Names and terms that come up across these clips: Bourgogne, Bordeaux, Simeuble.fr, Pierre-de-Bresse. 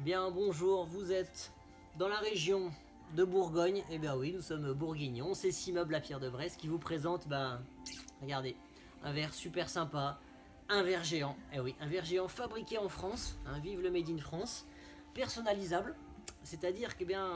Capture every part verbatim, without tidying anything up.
Eh bien bonjour, vous êtes dans la région de Bourgogne. Eh bien oui, nous sommes bourguignons, c'est Simeuble à Pierre-de-Bresse qui vous présente, bah, regardez, un verre super sympa, un verre géant. Eh oui, un verre géant fabriqué en France, hein, vive le Made in France, personnalisable, c'est-à-dire que eh bien,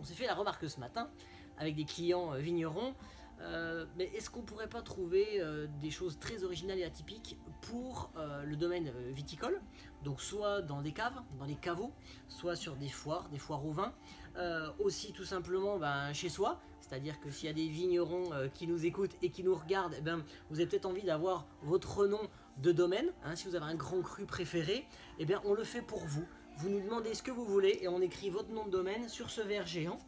on s'est fait la remarque ce matin avec des clients euh, vignerons, euh, mais est-ce qu'on pourrait pas trouver euh, des choses très originales et atypiques pour euh, le domaine euh, viticole, donc soit dans des caves, dans les caveaux, soit sur des foires, des foires au vin, euh, aussi tout simplement ben, chez soi, c'est-à-dire que s'il y a des vignerons euh, qui nous écoutent et qui nous regardent, eh ben, vous avez peut-être envie d'avoir votre nom de domaine, hein, si vous avez un grand cru préféré, eh bien on le fait pour vous, vous nous demandez ce que vous voulez et on écrit votre nom de domaine sur ce verre géant.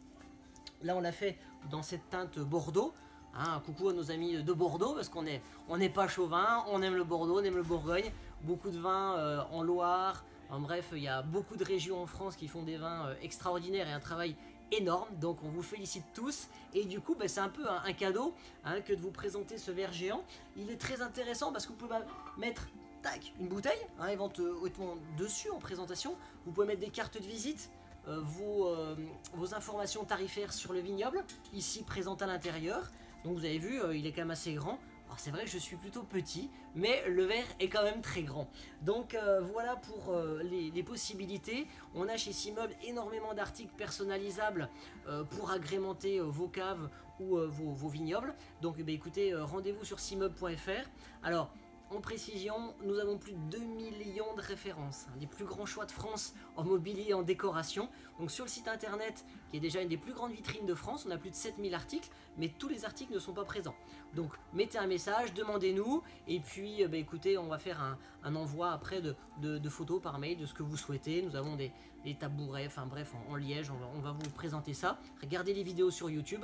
Là on l'a fait dans cette teinte Bordeaux, hein, coucou à nos amis de Bordeaux parce qu'on n'est on n'est pas chauvin, on aime le Bordeaux, on aime le Bourgogne, beaucoup de vins euh, en Loire, en bref il y a beaucoup de régions en France qui font des vins euh, extraordinaires et un travail énorme, donc on vous félicite tous et du coup ben, c'est un peu un, un cadeau hein, que de vous présenter ce verre géant. Il est très intéressant parce que vous pouvez mettre tac, une bouteille, hein, éventuellement dessus en présentation, vous pouvez mettre des cartes de visite, Euh, vos, euh, vos informations tarifaires sur le vignoble, ici présentes à l'intérieur. Donc vous avez vu, euh, il est quand même assez grand. Alors c'est vrai que je suis plutôt petit, mais le verre est quand même très grand. Donc euh, voilà pour euh, les, les possibilités. On a chez Simeuble énormément d'articles personnalisables euh, pour agrémenter euh, vos caves ou euh, vos, vos vignobles. Donc eh bien, écoutez, euh, rendez-vous sur Simeuble point F R. Alors, en précision, nous avons plus de deux millions de références, un des plus grands choix de France en mobilier et en décoration. Donc sur le site internet, qui est déjà une des plus grandes vitrines de France, on a plus de sept mille articles, mais tous les articles ne sont pas présents. Donc mettez un message, demandez-nous, et puis bah, écoutez, on va faire un, un envoi après de, de, de photos par mail de ce que vous souhaitez. Nous avons des, des tabourets, enfin bref, en, en liège, on va, on va vous présenter ça. Regardez les vidéos sur YouTube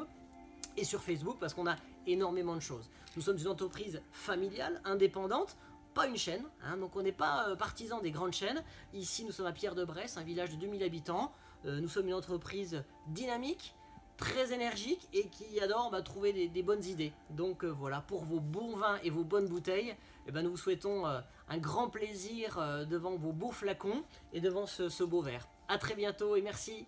et sur Facebook parce qu'on a énormément de choses. Nous sommes une entreprise familiale, indépendante, pas une chaîne, hein, donc on n'est pas euh, partisan des grandes chaînes. Ici nous sommes à Pierre-de-Bresse, un village de deux mille habitants. Euh, nous sommes une entreprise dynamique, très énergique et qui adore bah, trouver des, des bonnes idées. Donc euh, voilà, pour vos bons vins et vos bonnes bouteilles, eh ben, nous vous souhaitons euh, un grand plaisir euh, devant vos beaux flacons et devant ce, ce beau verre. A très bientôt et merci.